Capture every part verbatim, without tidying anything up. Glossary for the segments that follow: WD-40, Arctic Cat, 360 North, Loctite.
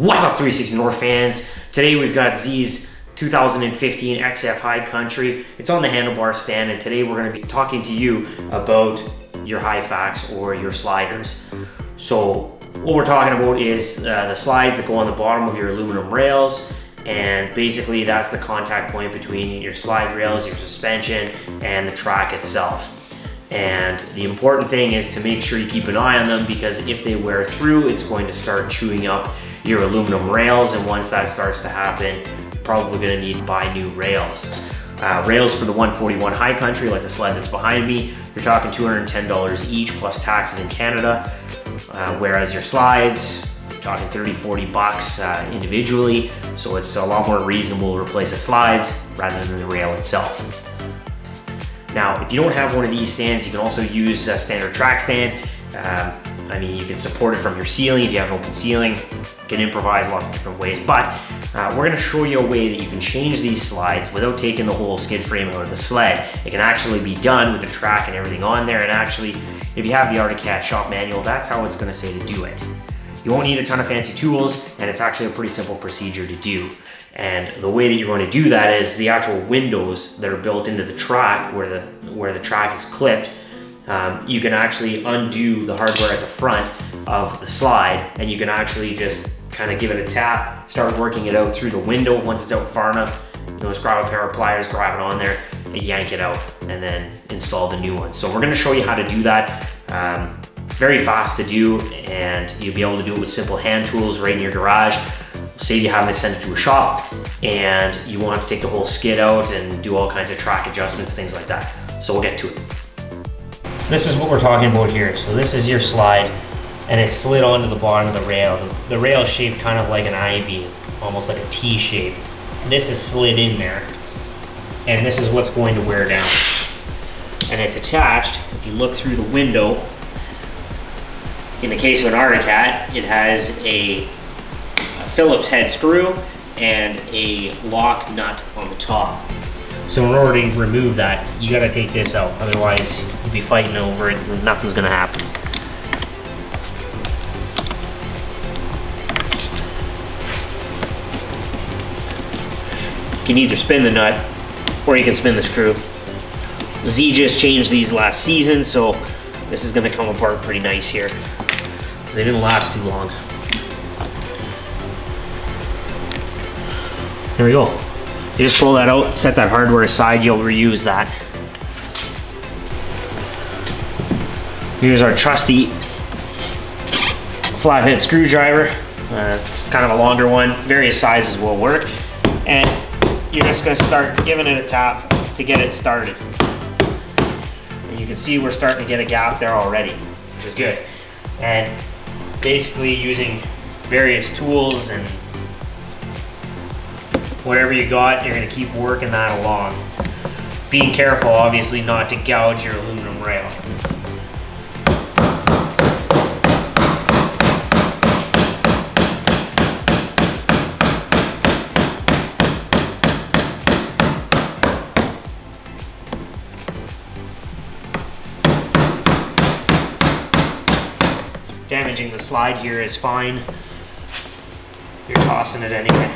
What's up, three sixty North fans? Today we've got Z's two thousand fifteen X F High Country. It's on the handlebar stand, and today we're going to be talking to you about your high facts or your sliders. So what we're talking about is uh, the slides that go on the bottom of your aluminum rails, and basically that's the contact point between your slide rails, your suspension, and the track itself. And the important thing is to make sure you keep an eye on them, because if they wear through, it's going to start chewing up your aluminum rails, and once that starts to happen, you're probably going to need to buy new rails. Uh, rails for the one forty-one High Country, like the sled that's behind me, you're talking two hundred ten dollars each plus taxes in Canada, uh, whereas your slides, you're talking thirty, forty bucks uh, individually, so it's a lot more reasonable to replace the slides rather than the rail itself. Now, if you don't have one of these stands, you can also use a standard track stand. Um, I mean, you can support it from your ceiling. If you have an open ceiling, you can improvise lots of different ways, but uh, we're gonna show you a way that you can change these slides without taking the whole skid frame out of the sled. It can actually be done with the track and everything on there, and actually, if you have the Arctic Cat shop manual, that's how it's gonna say to do it. You won't need a ton of fancy tools, and it's actually a pretty simple procedure to do. And the way that you're going to do that is the actual windows that are built into the track, where the where the track is clipped, um, you can actually undo the hardware at the front of the slide, and you can actually just kind of give it a tap, start working it out through the window. Once it's out far enough, you know, grab a pair of pliers, grab it on there, and yank it out, and then install the new one. So we're going to show you how to do that. Um, it's very fast to do, and you'll be able to do it with simple hand tools right in your garage. Save you having to send it to a shop, and you won't have to take the whole skid out and do all kinds of track adjustments, things like that. So we'll get to it. This is what we're talking about here. So this is your slide, and it's slid onto the bottom of the rail. The rail is shaped kind of like an I-beam, almost like a T shape. This is slid in there, and this is what's going to wear down. And it's attached, if you look through the window, in the case of an Arctic Cat, it has a Phillips head screw and a lock nut on the top. So in order to remove that, you gotta take this out, otherwise you'll be fighting over it and nothing's gonna happen. You can either spin the nut or you can spin the screw. Z just changed these last season, so this is gonna come apart pretty nice here, because they didn't last too long. There we go. You just pull that out, set that hardware aside, you'll reuse that. Here's our trusty flathead screwdriver. Uh, it's kind of a longer one. Various sizes will work. And you're just gonna start giving it a tap to get it started. And you can see we're starting to get a gap there already, which is good. And basically using various tools and whatever you got, you're gonna keep working that along. Being careful, obviously, not to gouge your aluminum rail. Damaging the slide here is fine. You're tossing it anyway.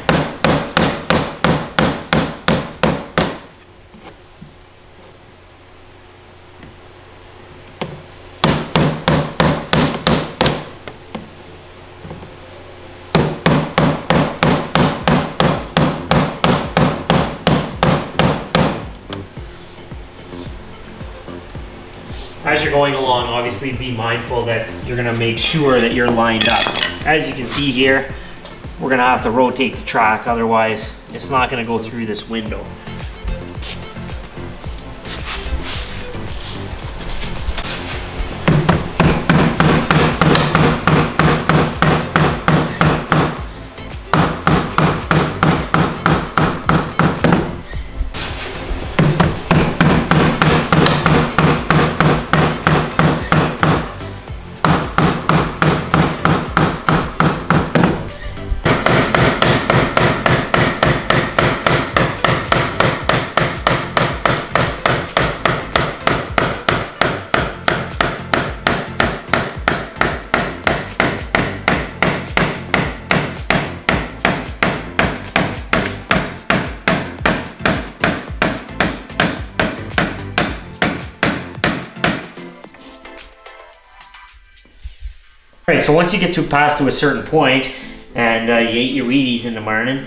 As you're going along, obviously be mindful that you're gonna make sure that you're lined up. As you can see here, we're gonna have to rotate the track, otherwise it's not gonna go through this window. All right, so once you get to past to a certain point and uh, you ate your Wheaties in the morning,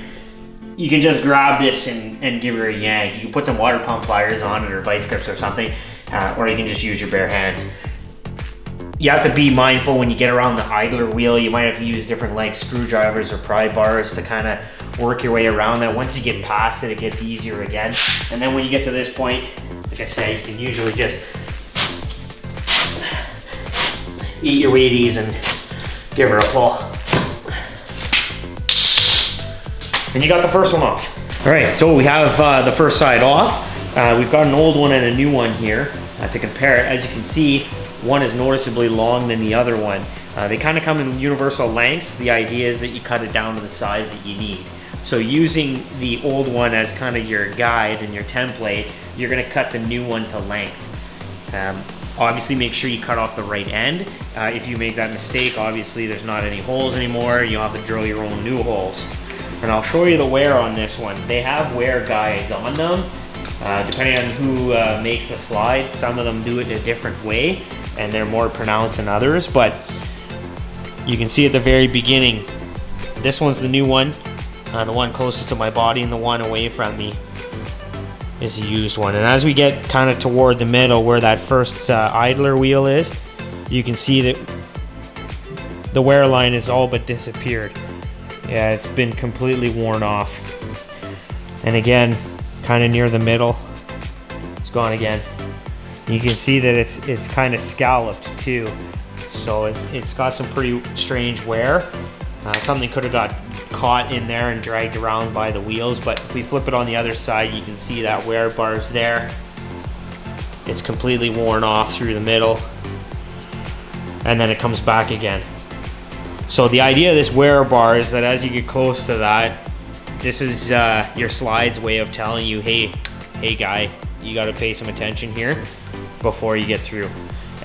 you can just grab this and, and give her a yank. You can put some water pump pliers on it or vice grips or something, uh, or you can just use your bare hands. You have to be mindful when you get around the idler wheel. You might have to use different like screwdrivers or pry bars to kind of work your way around that. Once you get past it, it gets easier again. And then when you get to this point, like I said, you can usually just eat your Wheaties and give her a pull. And you got the first one off. All right, so we have uh, the first side off. Uh, we've got an old one and a new one here uh, to compare it. As you can see, one is noticeably long than the other one. Uh, they kind of come in universal lengths. The idea is that you cut it down to the size that you need. So using the old one as kind of your guide and your template, you're gonna cut the new one to length. Um, Obviously, make sure you cut off the right end. Uh, if you make that mistake, obviously there's not any holes anymore. You'll have to drill your own new holes. And I'll show you the wear on this one. They have wear guides on them, uh, depending on who uh, makes the slide. Some of them do it a different way, and they're more pronounced than others. But you can see at the very beginning, this one's the new one. Uh, the one closest to my body and the one away from me is a used one. And as we get kind of toward the middle where that first uh, idler wheel is, you can see that the wear line is all but disappeared. Yeah, it's been completely worn off. And again, kind of near the middle, it's gone again. You can see that it's it's kind of scalloped too. So it's, it's got some pretty strange wear. Uh, something could have got caught in there and dragged around by the wheels, but if we flip it on the other side, you can see that wear bar's there. It's completely worn off through the middle, and then it comes back again. So the idea of this wear bar is that as you get close to that, this is uh, your slide's way of telling you, hey, hey guy, you gotta pay some attention here before you get through.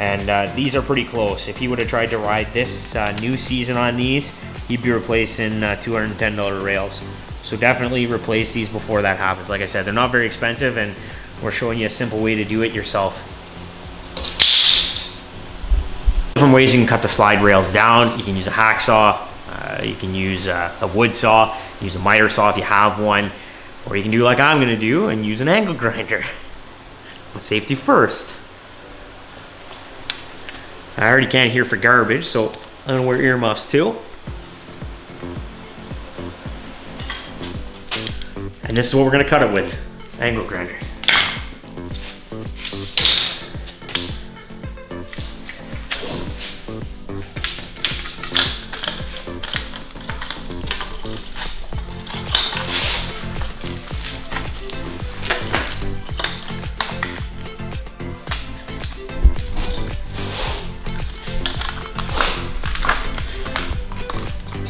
And uh, these are pretty close. If he would have tried to ride this uh, new season on these, he'd be replacing uh, two hundred ten dollar rails. So definitely replace these before that happens. Like I said, they're not very expensive, and we're showing you a simple way to do it yourself. Different ways you can cut the slide rails down. You can use a hacksaw, uh, you can use a, a wood saw, use a miter saw if you have one, or you can do like I'm gonna do and use an angle grinder. But safety first. I already can't hear for garbage, so I'm gonna wear earmuffs too. And this is what we're gonna cut it with, angle grinder.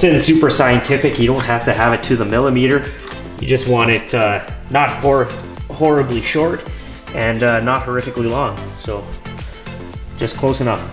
It's super scientific. You don't have to have it to the millimeter. You just want it uh, not hor horribly short and uh, not horrifically long. So just close enough.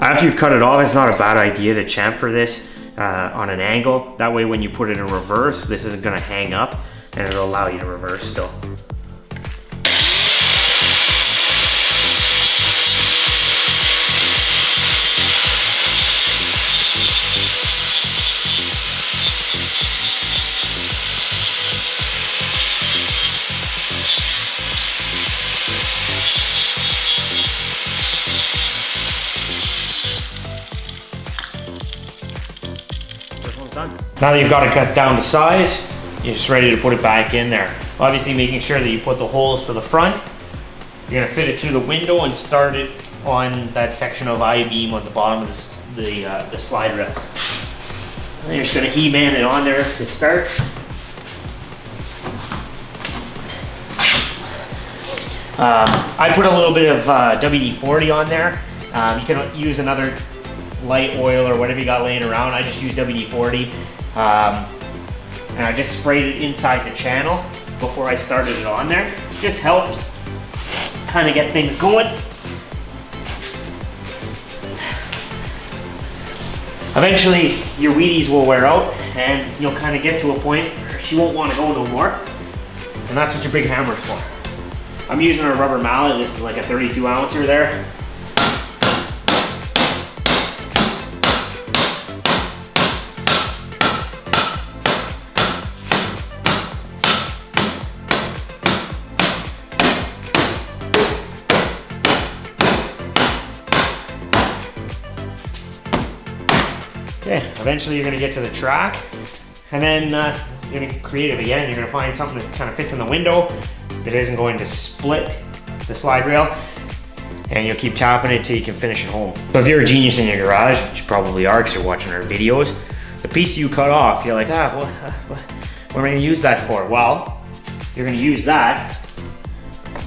After you've cut it off, it's not a bad idea to chamfer this uh, on an angle. That way when you put it in reverse, this isn't gonna hang up and it'll allow you to reverse still. Now that you've got it cut down to size, you're just ready to put it back in there. Obviously making sure that you put the holes to the front. You're gonna fit it through the window and start it on that section of I-beam on the bottom of the, the, uh, the slide rail. And you're just gonna He-Man it on there to start. Um, I put a little bit of uh, W D forty on there. Um, you can use another light oil or whatever you got laying around. I just used W D forty, um, and I just sprayed it inside the channel before I started it on there. It just helps kind of get things going. Eventually your Wheaties will wear out and you'll kind of get to a point where she won't want to go no more. And that's what your big hammer's for. I'm using a rubber mallet. This is like a thirty-two ouncer there. Okay, eventually you're gonna get to the track, and then uh, you're gonna be creative again. You're gonna find something that kind of fits in the window that isn't going to split the slide rail, and you'll keep tapping it till you can finish it home. So if you're a genius in your garage, which you probably are because you're watching our videos, the piece you cut off, you're like, ah, what, what, what am I gonna use that for? Well, you're gonna use that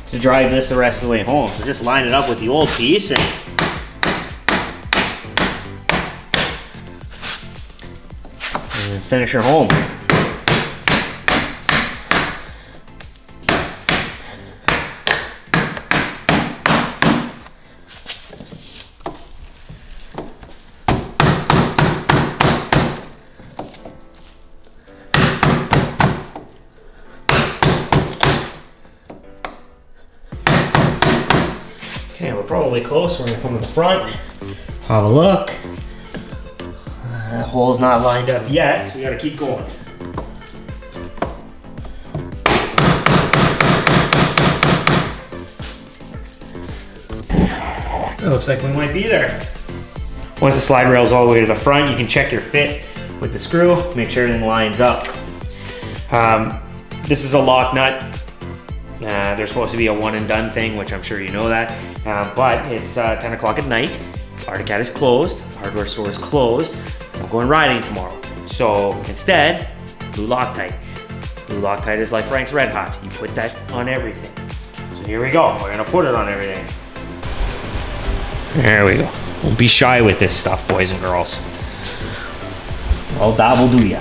to drive this the rest of the way home. So just line it up with the old piece and and finish her home. Okay, we're probably close. We're gonna come to the front, have a look. That hole's not lined up yet, so we gotta keep going. It looks like we might be there. Once the slide rail's all the way to the front, you can check your fit with the screw, make sure everything lines up. Um, this is a lock nut. Uh, they're supposed to be a one and done thing, which I'm sure you know that, uh, but it's uh, ten o'clock at night. Arctic Cat is closed, the hardware store is closed. I'm going riding tomorrow. So instead, blue Loctite. Blue Loctite is like Frank's Red Hot. You put that on everything. So here we go, we're gonna put it on everything. There we go. Don't be shy with this stuff, boys and girls. Well, that will do ya.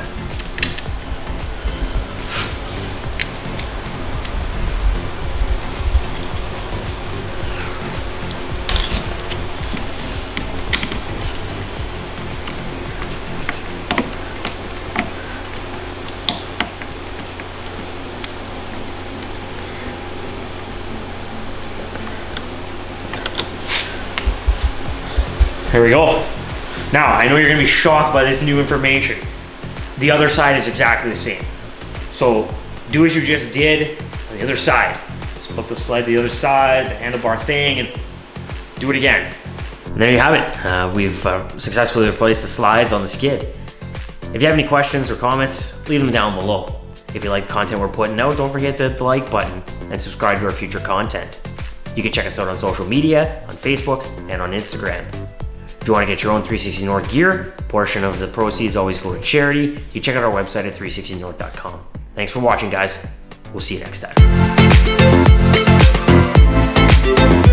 Here we go. Now, I know you're gonna be shocked by this new information. The other side is exactly the same. So do as you just did on the other side. Just flip the sled to the other side, the handlebar thing, and do it again. And there you have it. Uh, we've uh, successfully replaced the slides on the skid. If you have any questions or comments, leave them down below. If you like the content we're putting out, don't forget to hit the like button and subscribe to our future content. You can check us out on social media, on Facebook, and on Instagram. If you want to get your own three sixty North gear, a portion of the proceeds always go to charity. You can check out our website at three sixty north dot com. Thanks for watching, guys. We'll see you next time.